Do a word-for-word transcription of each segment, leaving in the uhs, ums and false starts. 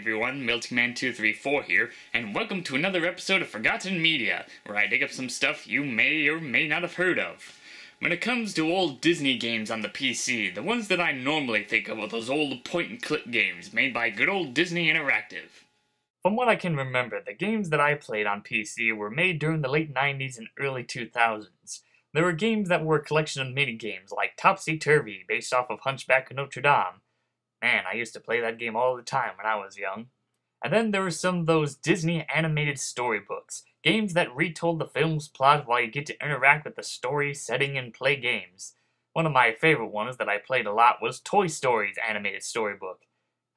everyone, Melting Man two three four here, and welcome to another episode of Forgotten Media, where I dig up some stuff you may or may not have heard of. When it comes to old Disney games on the P C, the ones that I normally think of are those old point-and-click games made by good old Disney Interactive. From what I can remember, the games that I played on P C were made during the late nineties and early two thousands. There were games that were a collection of mini-games, like Topsy Turvy, based off of Hunchback of Notre Dame. Man, I used to play that game all the time when I was young. And then there were some of those Disney animated storybooks, games that retold the film's plot while you get to interact with the story, setting, and play games. One of my favorite ones that I played a lot was Toy Story's animated storybook.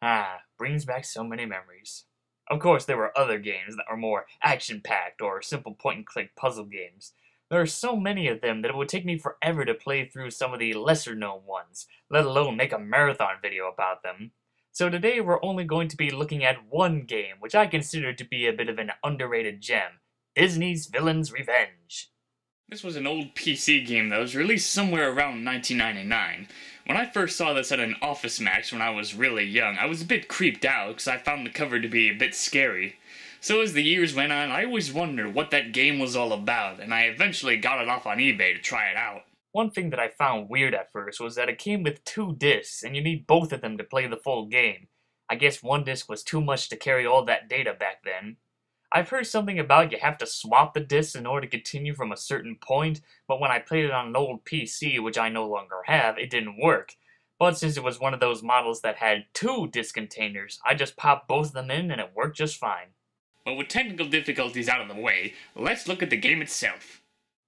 Ah, brings back so many memories. Of course, there were other games that were more action-packed or simple point-and-click puzzle games. There are so many of them that it would take me forever to play through some of the lesser-known ones, let alone make a marathon video about them. So today we're only going to be looking at one game, which I consider to be a bit of an underrated gem, Disney's Villains' Revenge. This was an old P C game that was released somewhere around nineteen ninety-nine. When I first saw this at an Office Max when I was really young, I was a bit creeped out because I found the cover to be a bit scary. So as the years went on, I always wondered what that game was all about, and I eventually got it off on eBay to try it out. One thing that I found weird at first was that it came with two discs, and you need both of them to play the full game. I guess one disc was too much to carry all that data back then. I've heard something about you have to swap the discs in order to continue from a certain point, but when I played it on an old P C, which I no longer have, it didn't work. But since it was one of those models that had two disc containers, I just popped both of them in and it worked just fine. But with technical difficulties out of the way, let's look at the game itself.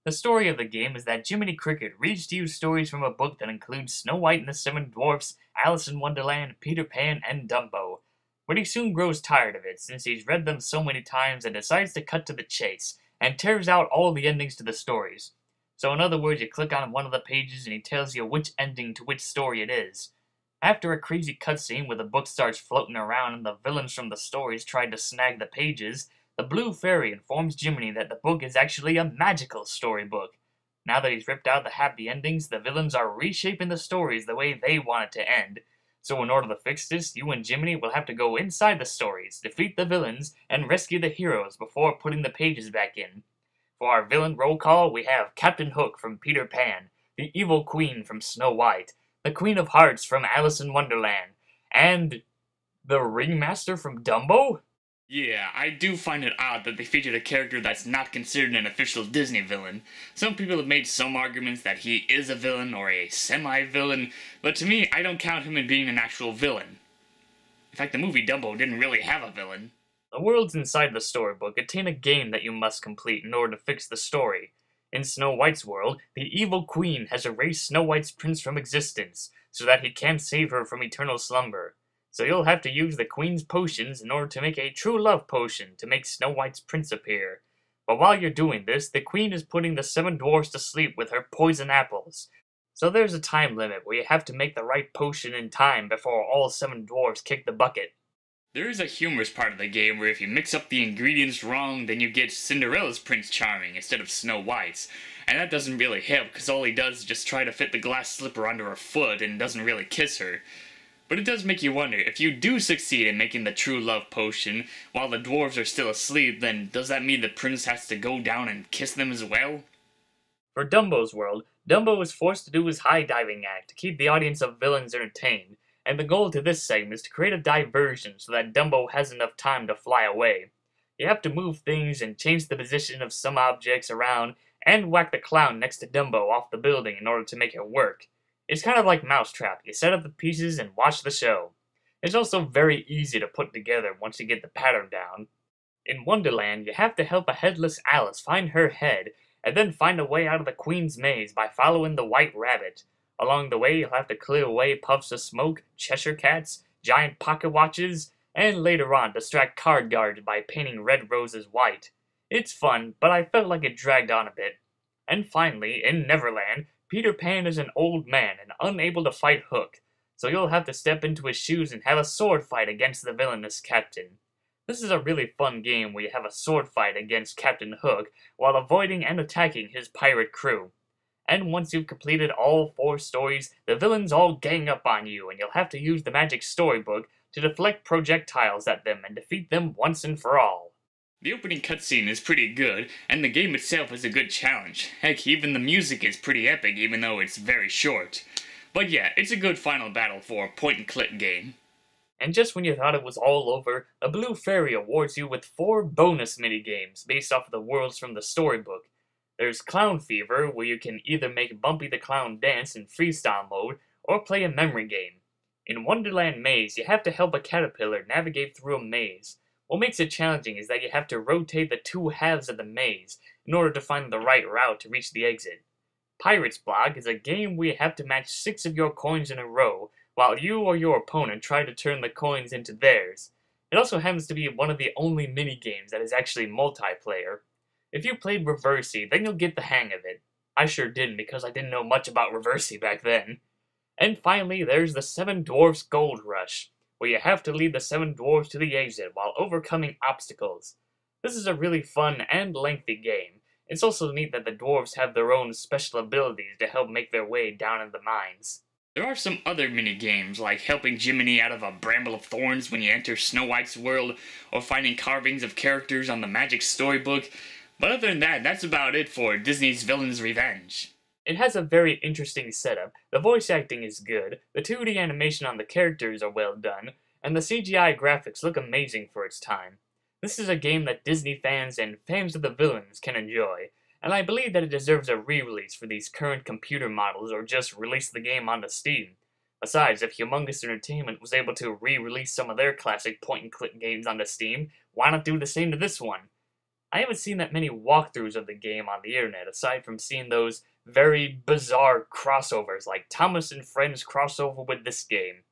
The story of the game is that Jiminy Cricket reads to you stories from a book that includes Snow White and the Seven Dwarfs, Alice in Wonderland, Peter Pan, and Dumbo. But he soon grows tired of it, since he's read them so many times and decides to cut to the chase, and tears out all the endings to the stories. So in other words, you click on one of the pages and he tells you which ending to which story it is. After a crazy cutscene where the book starts floating around and the villains from the stories tried to snag the pages, the Blue Fairy informs Jiminy that the book is actually a magical storybook. Now that he's ripped out the happy endings, the villains are reshaping the stories the way they want it to end. So in order to fix this, you and Jiminy will have to go inside the stories, defeat the villains, and rescue the heroes before putting the pages back in. For our villain roll call, we have Captain Hook from Peter Pan, the Evil Queen from Snow White, the Queen of Hearts from Alice in Wonderland, and the Ringmaster from Dumbo? Yeah, I do find it odd that they featured a character that's not considered an official Disney villain. Some people have made some arguments that he is a villain or a semi-villain, but to me, I don't count him as being an actual villain. In fact, the movie Dumbo didn't really have a villain. The worlds inside the storybook contain a game that you must complete in order to fix the story. In Snow White's world, the Evil Queen has erased Snow White's prince from existence, so that he can't save her from eternal slumber. So you'll have to use the Queen's potions in order to make a true love potion to make Snow White's prince appear. But while you're doing this, the Queen is putting the Seven Dwarfs to sleep with her poison apples. So there's a time limit where you have to make the right potion in time before all Seven Dwarfs kick the bucket. There is a humorous part of the game where if you mix up the ingredients wrong, then you get Cinderella's Prince Charming instead of Snow White's. And that doesn't really help, because all he does is just try to fit the glass slipper under her foot and doesn't really kiss her. But it does make you wonder, if you do succeed in making the true love potion while the dwarves are still asleep, then does that mean the prince has to go down and kiss them as well? For Dumbo's world, Dumbo is forced to do his high diving act to keep the audience of villains entertained. And the goal to this segment is to create a diversion so that Dumbo has enough time to fly away. You have to move things and change the position of some objects around, and whack the clown next to Dumbo off the building in order to make it work. It's kind of like Mousetrap, you set up the pieces and watch the show. It's also very easy to put together once you get the pattern down. In Wonderland, you have to help a headless Alice find her head, and then find a way out of the Queen's maze by following the White Rabbit. Along the way, you'll have to clear away puffs of smoke, Cheshire cats, giant pocket watches, and later on distract card guards by painting red roses white. It's fun, but I felt like it dragged on a bit. And finally, in Neverland, Peter Pan is an old man and unable to fight Hook, so you'll have to step into his shoes and have a sword fight against the villainous captain. This is a really fun game where you have a sword fight against Captain Hook while avoiding and attacking his pirate crew. And once you've completed all four stories, the villains all gang up on you, and you'll have to use the Magic Storybook to deflect projectiles at them and defeat them once and for all. The opening cutscene is pretty good, and the game itself is a good challenge. Heck, even the music is pretty epic even though it's very short. But yeah, it's a good final battle for a point-and-click game. And just when you thought it was all over, a Blue Fairy awards you with four bonus minigames based off of the worlds from the storybook. There's Clown Fever, where you can either make Bumpy the Clown dance in freestyle mode, or play a memory game. In Wonderland Maze, you have to help a caterpillar navigate through a maze. What makes it challenging is that you have to rotate the two halves of the maze in order to find the right route to reach the exit. Pirate's Plunder is a game where you have to match six of your coins in a row, while you or your opponent try to turn the coins into theirs. It also happens to be one of the only minigames that is actually multiplayer. If you played Reversi, then you'll get the hang of it. I sure didn't, because I didn't know much about Reversi back then. And finally, there's the Seven Dwarfs Gold Rush, where you have to lead the Seven Dwarfs to the exit while overcoming obstacles. This is a really fun and lengthy game. It's also neat that the dwarves have their own special abilities to help make their way down in the mines. There are some other mini-games, like helping Jiminy out of a bramble of thorns when you enter Snow White's world, or finding carvings of characters on the Magic Storybook, but other than that, that's about it for Disney's Villains' Revenge. It has a very interesting setup, the voice acting is good, the two D animation on the characters are well done, and the C G I graphics look amazing for its time. This is a game that Disney fans and fans of the villains can enjoy, and I believe that it deserves a re-release for these current computer models, or just release the game onto Steam. Besides, if Humongous Entertainment was able to re-release some of their classic point-and-click games onto Steam, why not do the same to this one? I haven't seen that many walkthroughs of the game on the internet, aside from seeing those very bizarre crossovers, like Thomas and Friends crossover with this game.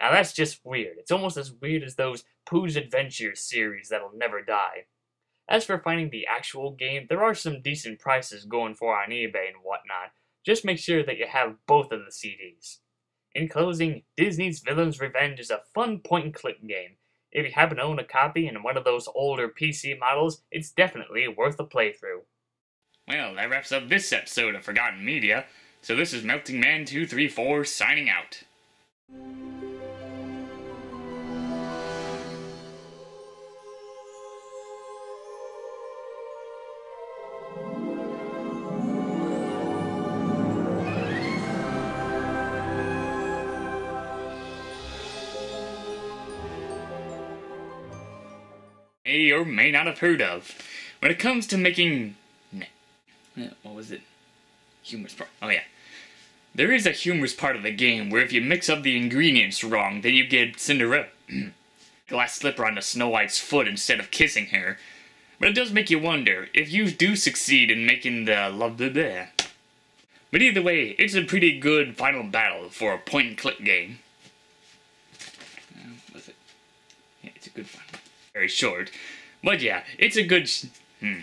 Now that's just weird. It's almost as weird as those Pooh's Adventures series that'll never die. As for finding the actual game, there are some decent prices going for on eBay and whatnot. Just make sure that you have both of the C Ds. In closing, Disney's Villains' Revenge is a fun point-and-click game. If you happen to own a copy in one of those older P C models, it's definitely worth a playthrough. Well, that wraps up this episode of Forgotten Media, so this is MeltingMan two three four signing out. May or may not have heard of. When it comes to making... what was it? Humorous part. Oh yeah. There is a humorous part of the game where if you mix up the ingredients wrong, then you get Cinderella... glass slipper onto Snow White's foot instead of kissing her. But it does make you wonder if you do succeed in making the love blah, blah, blah. But either way, it's a pretty good final battle for a point-and-click game. Uh, what was it? Yeah, it's a good final battle. Very short. But yeah, it's a good... Sh hmm.